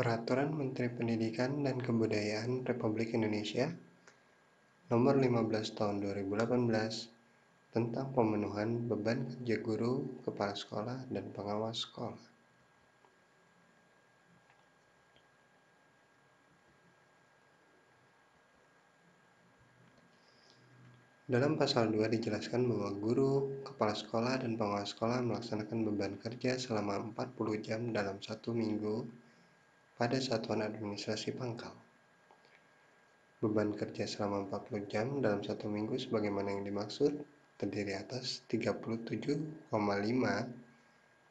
Peraturan Menteri Pendidikan dan Kebudayaan Republik Indonesia Nomor 15 Tahun 2018 tentang pemenuhan beban kerja guru, kepala sekolah, dan pengawas sekolah. Dalam pasal 2 dijelaskan bahwa guru, kepala sekolah, dan pengawas sekolah melaksanakan beban kerja selama 40 jam dalam satu minggu pada satuan administrasi pangkal. Beban kerja selama 40 jam dalam satu minggu sebagaimana yang dimaksud terdiri atas 37,5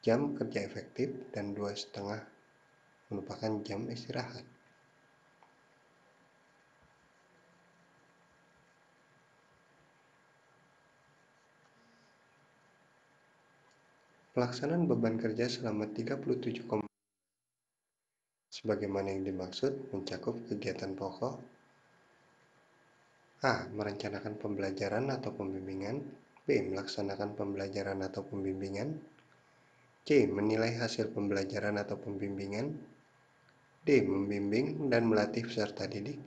jam kerja efektif dan 2,5 merupakan jam istirahat. Pelaksanaan beban kerja selama 37, sebagaimana yang dimaksud mencakup kegiatan pokok: A. Merencanakan pembelajaran atau pembimbingan. B. Melaksanakan pembelajaran atau pembimbingan. C. Menilai hasil pembelajaran atau pembimbingan. D. Membimbing dan melatih peserta didik.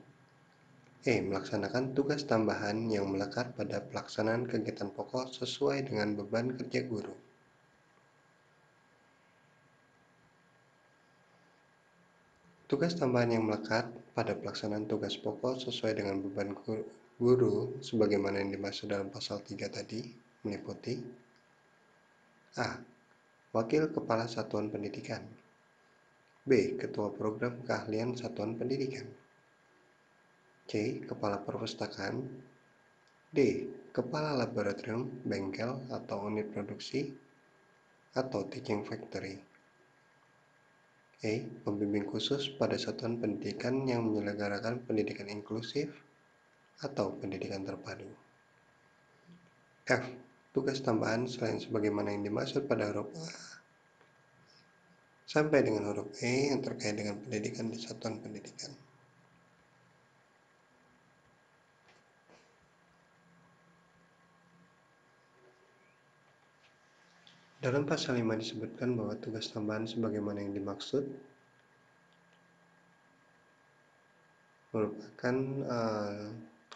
E. Melaksanakan tugas tambahan yang melekat pada pelaksanaan kegiatan pokok sesuai dengan beban kerja guru. Tugas tambahan yang melekat pada pelaksanaan tugas pokok sesuai dengan beban guru sebagaimana yang dimaksud dalam pasal 3 tadi meliputi: A. Wakil Kepala Satuan Pendidikan. B. Ketua Program Keahlian Satuan Pendidikan. C. Kepala Perpustakaan. D. Kepala Laboratorium, Bengkel, atau Unit Produksi atau Teaching Factory. E. Pembimbing khusus pada satuan pendidikan yang menyelenggarakan pendidikan inklusif atau pendidikan terpadu. F. Tugas tambahan selain sebagaimana yang dimaksud pada huruf A sampai dengan huruf E yang terkait dengan pendidikan di satuan pendidikan. Dalam pasal 5 disebutkan bahwa tugas tambahan sebagaimana yang dimaksud merupakan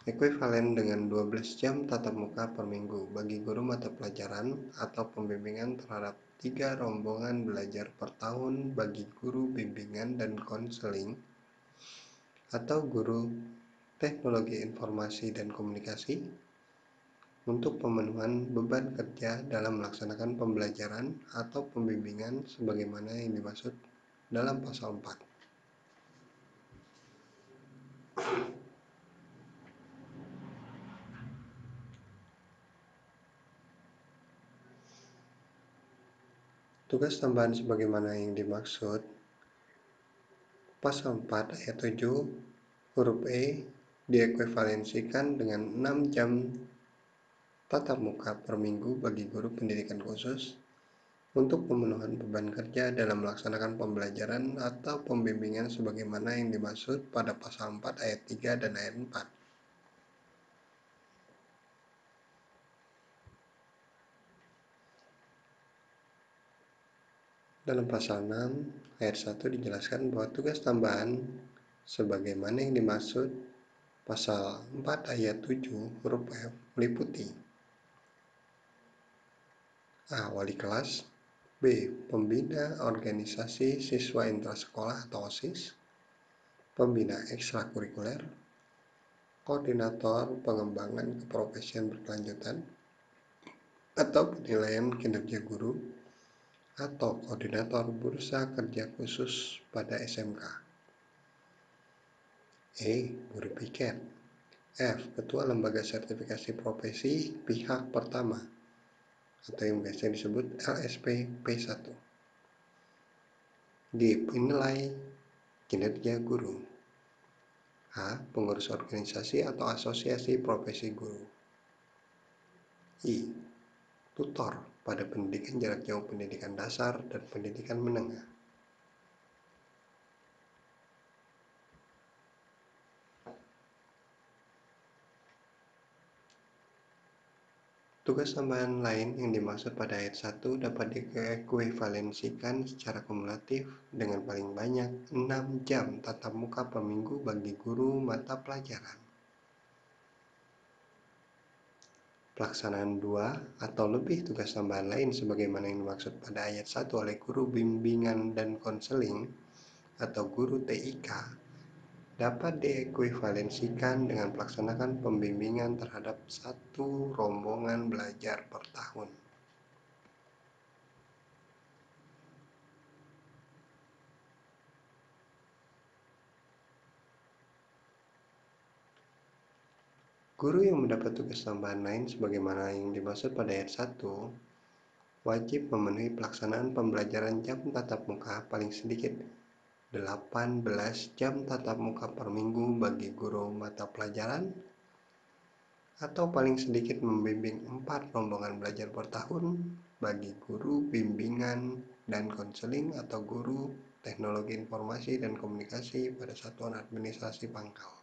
ekuivalen dengan 12 jam tatap muka per minggu bagi guru mata pelajaran atau pembimbingan terhadap 3 rombongan belajar per tahun bagi guru bimbingan dan konseling atau guru teknologi informasi dan komunikasi untuk pemenuhan beban kerja dalam melaksanakan pembelajaran atau pembimbingan sebagaimana yang dimaksud dalam pasal 4. Tugas tambahan sebagaimana yang dimaksud pasal 4 ayat 7 huruf E diekuivalensikan dengan 6 jam tatap muka per minggu bagi guru pendidikan khusus untuk pemenuhan beban kerja dalam melaksanakan pembelajaran atau pembimbingan sebagaimana yang dimaksud pada pasal 4 ayat 3 dan ayat 4. Dalam pasal 6 ayat 1 dijelaskan bahwa tugas tambahan sebagaimana yang dimaksud pasal 4 ayat 7 huruf F meliputi: A. Wali kelas. B. Pembina organisasi siswa intrasekolah atau OSIS. Pembina ekstrakurikuler. Koordinator pengembangan keprofesian berkelanjutan atau penilaian kinerja guru atau koordinator bursa kerja khusus pada SMK. E. Guru piket. F. Ketua lembaga sertifikasi profesi pihak pertama atau yang biasanya disebut LSP P1. G. Penilai kinerja guru. H. Pengurus organisasi atau asosiasi profesi guru. I. Tutor pada pendidikan jarak jauh, pendidikan dasar, dan pendidikan menengah. Tugas tambahan lain yang dimaksud pada ayat 1 dapat diekuivalensikan secara kumulatif dengan paling banyak 6 jam tatap muka per minggu bagi guru mata pelajaran. Pelaksanaan 2 atau lebih tugas tambahan lain sebagaimana yang dimaksud pada ayat 1 oleh guru bimbingan dan konseling atau guru TIK dapat diekuivalensikan dengan pelaksanaan pembimbingan terhadap 1 rombongan belajar per tahun. Guru yang mendapat tugas tambahan lain sebagaimana yang dimaksud pada ayat 1 wajib memenuhi pelaksanaan pembelajaran jam tatap muka paling sedikit 18 jam tatap muka per minggu bagi guru mata pelajaran atau paling sedikit membimbing 4 rombongan belajar per tahun bagi guru bimbingan dan konseling atau guru teknologi informasi dan komunikasi pada satuan administrasi pangkal.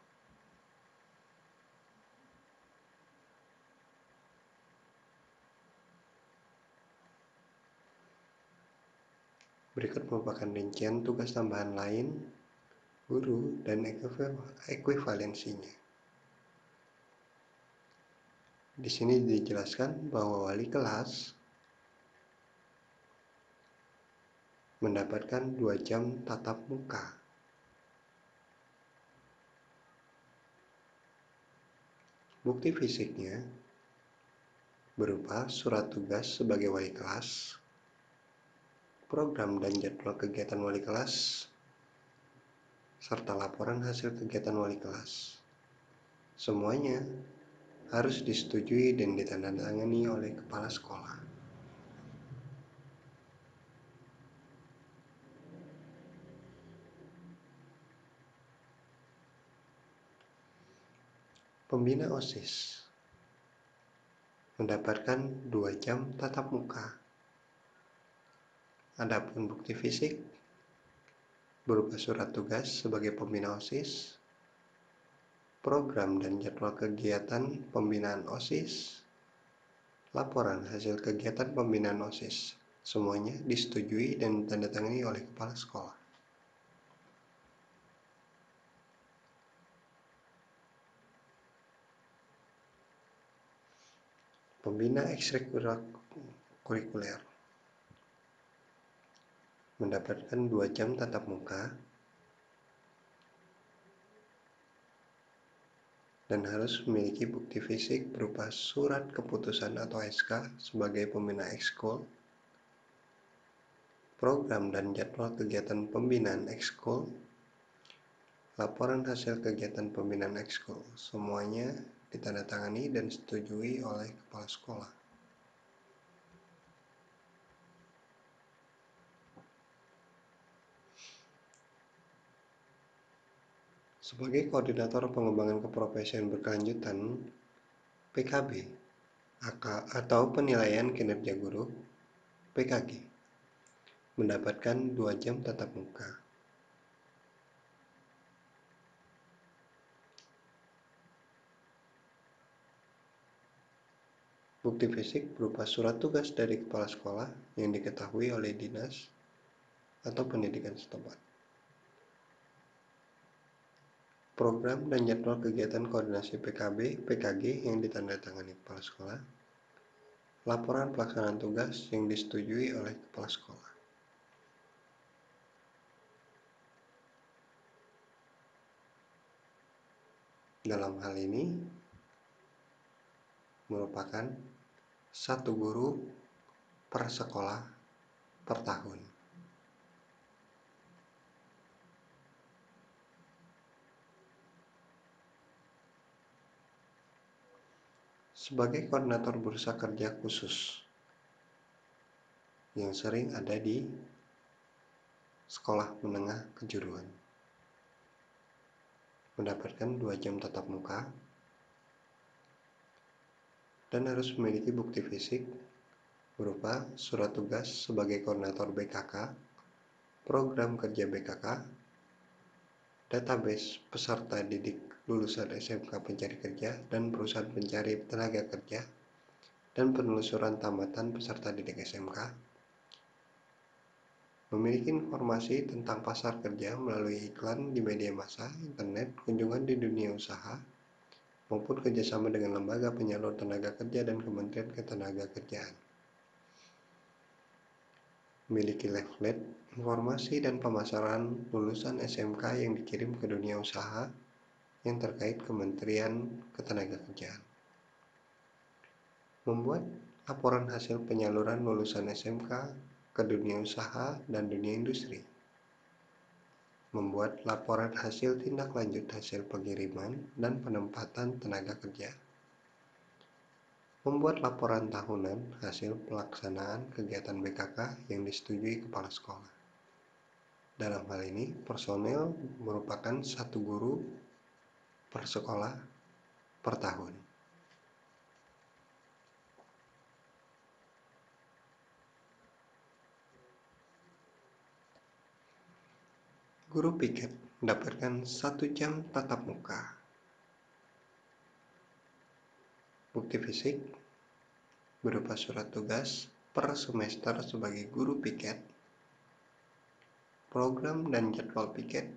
Berikut merupakan rincian tugas tambahan lain, guru, dan ekuivalensinya. Di sini dijelaskan bahwa wali kelas mendapatkan 2 jam tatap muka. Bukti fisiknya berupa surat tugas sebagai wali kelas, program dan jadwal kegiatan wali kelas, serta laporan hasil kegiatan wali kelas. Semuanya harus disetujui dan ditandatangani oleh kepala sekolah. Pembina OSIS mendapatkan 2 jam tatap muka. Adapun bukti fisik berupa surat tugas sebagai pembina OSIS, program dan jadwal kegiatan pembinaan OSIS, laporan hasil kegiatan pembinaan OSIS, semuanya disetujui dan ditandatangani oleh kepala sekolah. Pembina ekstrakurikuler mendapatkan 2 jam tatap muka dan harus memiliki bukti fisik berupa surat keputusan atau SK sebagai pembina ekskul, program dan jadwal kegiatan pembinaan ekskul, laporan hasil kegiatan pembinaan ekskul, semuanya ditandatangani dan disetujui oleh kepala sekolah. Sebagai koordinator pengembangan keprofesian berkelanjutan (PKB) atau penilaian kinerja guru (PKG), mendapatkan 2 jam tatap muka. Bukti fisik berupa surat tugas dari kepala sekolah yang diketahui oleh dinas atau pendidikan setempat, program dan jadwal kegiatan koordinasi PKB, PKG yang ditandatangani kepala sekolah, laporan pelaksanaan tugas yang disetujui oleh kepala sekolah. Dalam hal ini, merupakan 1 guru per sekolah per tahun. Sebagai koordinator bursa kerja khusus yang sering ada di sekolah menengah kejuruan, mendapatkan 2 jam tatap muka dan harus memiliki bukti fisik berupa surat tugas sebagai koordinator BKK, program kerja BKK, database peserta didik lulusan SMK pencari kerja dan perusahaan pencari tenaga kerja, dan penelusuran tamatan peserta didik SMK, memiliki informasi tentang pasar kerja melalui iklan di media massa, internet, kunjungan di dunia usaha, maupun kerjasama dengan lembaga penyalur tenaga kerja dan Kementerian Ketenagakerjaan. Memiliki leaflet, informasi dan pemasaran lulusan SMK yang dikirim ke dunia usaha yang terkait Kementerian Ketenagakerjaan. Membuat laporan hasil penyaluran lulusan SMK ke dunia usaha dan dunia industri. Membuat laporan hasil tindak lanjut hasil pengiriman dan penempatan tenaga kerja. Membuat laporan tahunan hasil pelaksanaan kegiatan BKK yang disetujui kepala sekolah. Dalam hal ini, personel merupakan satu guru per sekolah per tahun. Guru piket mendapatkan 1 jam tatap muka. Bukti fisik berupa surat tugas per semester sebagai guru piket, program dan jadwal piket,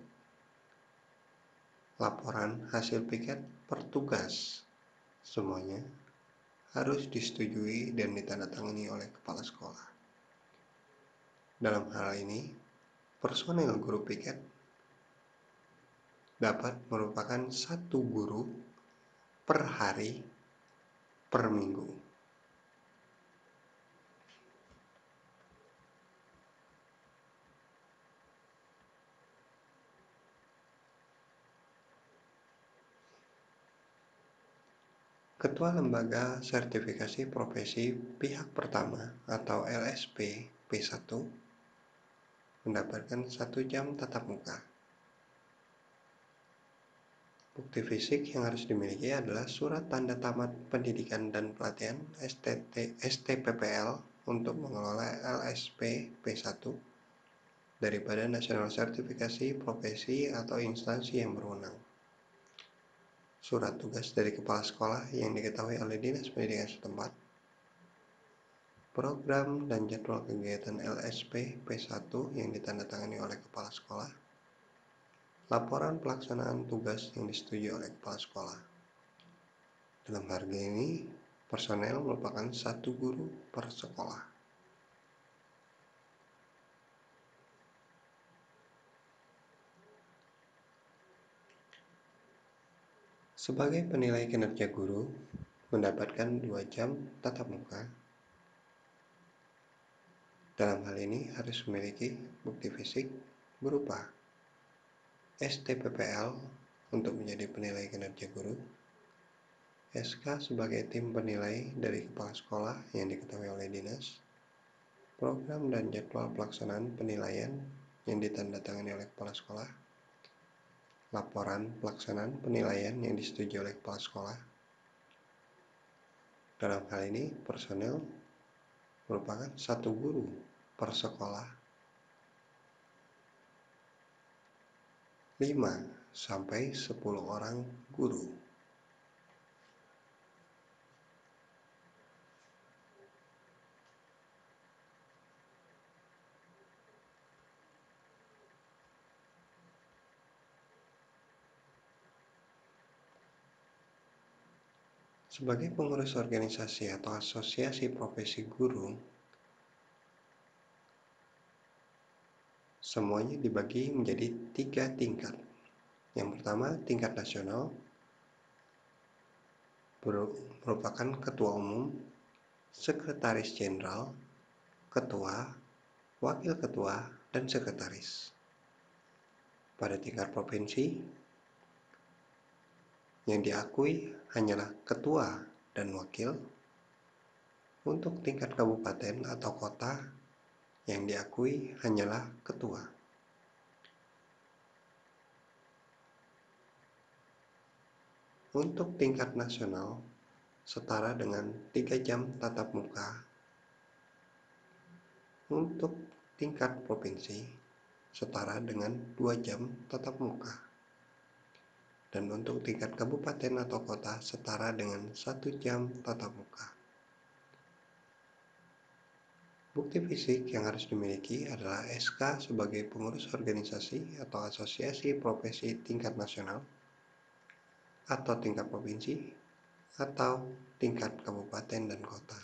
laporan hasil piket per tugas. Semuanya harus disetujui dan ditandatangani oleh kepala sekolah. Dalam hal ini, personel guru piket dapat merupakan satu guru per hari per minggu. Ketua Lembaga Sertifikasi Profesi Pihak Pertama atau LSP P1 mendapatkan 1 jam tatap muka. Bukti fisik yang harus dimiliki adalah surat tanda tamat pendidikan dan pelatihan STPPL untuk mengelola LSP P1 dari Badan Nasional Sertifikasi Profesi atau instansi yang berwenang. Surat tugas dari kepala sekolah yang diketahui oleh Dinas Pendidikan setempat. Program dan jadwal kegiatan LSP P1 yang ditandatangani oleh kepala sekolah, laporan pelaksanaan tugas yang disetujui oleh kepala sekolah. Dalam hal ini, personel merupakan satu guru per sekolah. Sebagai penilai kinerja guru, mendapatkan 2 jam tatap muka. Dalam hal ini harus memiliki bukti fisik berupa STPPL untuk menjadi penilai kinerja guru, SK sebagai tim penilai dari kepala sekolah yang diketahui oleh dinas, program dan jadwal pelaksanaan penilaian yang ditandatangani oleh kepala sekolah, laporan pelaksanaan penilaian yang disetujui oleh kepala sekolah. Dalam hal ini personel merupakan satu guru per sekolah 5-10 orang guru. Sebagai pengurus organisasi atau asosiasi profesi guru, semuanya dibagi menjadi 3 tingkat. Yang pertama, tingkat nasional merupakan ketua umum, sekretaris jenderal, ketua, wakil ketua, dan sekretaris. Pada tingkat provinsi, yang diakui hanyalah ketua dan wakil. Untuk tingkat kabupaten atau kota, yang diakui hanyalah ketua. Untuk tingkat nasional, setara dengan 3 jam tatap muka. Untuk tingkat provinsi, setara dengan 2 jam tatap muka. Dan untuk tingkat kabupaten atau kota setara dengan 1 jam tatap muka. Bukti fisik yang harus dimiliki adalah SK sebagai pengurus organisasi atau asosiasi profesi tingkat nasional, atau tingkat provinsi, atau tingkat kabupaten dan kota.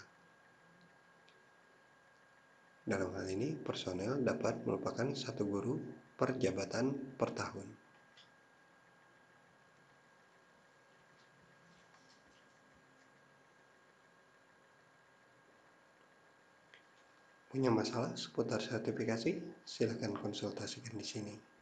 Dalam hal ini, personel dapat merupakan satu guru per jabatan per tahun. Punya masalah seputar sertifikasi? Silakan konsultasikan di sini.